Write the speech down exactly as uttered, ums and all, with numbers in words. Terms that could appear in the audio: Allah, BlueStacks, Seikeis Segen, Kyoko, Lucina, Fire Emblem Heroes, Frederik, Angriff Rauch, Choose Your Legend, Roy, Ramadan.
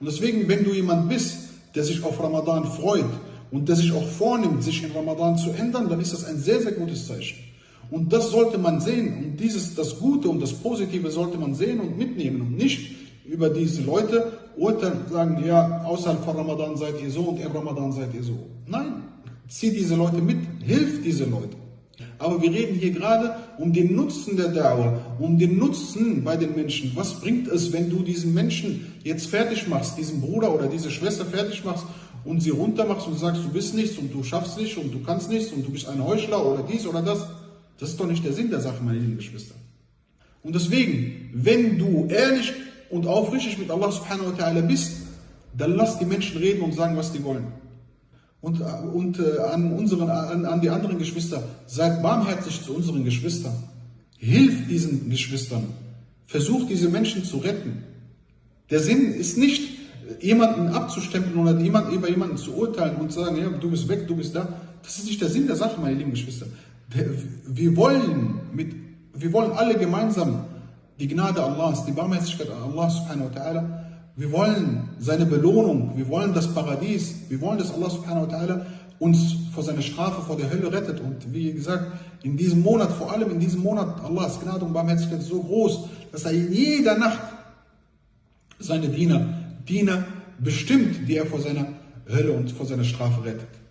Und deswegen, wenn du jemand bist, der sich auf Ramadan freut und der sich auch vornimmt, sich in Ramadan zu ändern, dann ist das ein sehr, sehr gutes Zeichen. Und das sollte man sehen. Und dieses, das Gute und das Positive sollte man sehen und mitnehmen und nicht über diese Leute urteilen und sagen, ja, außerhalb von Ramadan seid ihr so und in Ramadan seid ihr so. Nein, zieh diese Leute mit, hilf diese Leute. Aber wir reden hier gerade um den Nutzen der Da'wah, um den Nutzen bei den Menschen. Was bringt es, wenn du diesen Menschen jetzt fertig machst, diesen Bruder oder diese Schwester fertig machst und sie runter machst und sagst, du bist nichts und du schaffst nicht und du kannst nichts und du bist ein Heuchler oder dies oder das. Das ist doch nicht der Sinn der Sache, meine lieben Geschwister. Und deswegen, wenn du ehrlich und aufrichtig mit Allah subhanahu wa ta'ala bist, dann lass die Menschen reden und sagen, was die wollen. Und, und äh, an, unseren, an, an die anderen Geschwister, seid barmherzig zu unseren Geschwistern. Hilf diesen Geschwistern. Versucht, diese Menschen zu retten. Der Sinn ist nicht, jemanden abzustempeln oder jemand, über jemanden zu urteilen und zu sagen, ja, du bist weg, du bist da. Das ist nicht der Sinn der Sache, meine lieben Geschwister. Wir wollen, mit, wir wollen alle gemeinsam die Gnade Allahs, die Barmherzigkeit Allah subhanahu wa ta'ala. Wir wollen seine Belohnung, wir wollen das Paradies, wir wollen, dass Allah subhanahu wa ta'ala uns vor seiner Strafe, vor der Hölle rettet. Und wie gesagt, in diesem Monat, vor allem in diesem Monat, Allahs Gnade und Barmherzigkeit ist so groß, dass er in jeder Nacht seine Diener, Diener bestimmt, die er vor seiner Hölle und vor seiner Strafe rettet.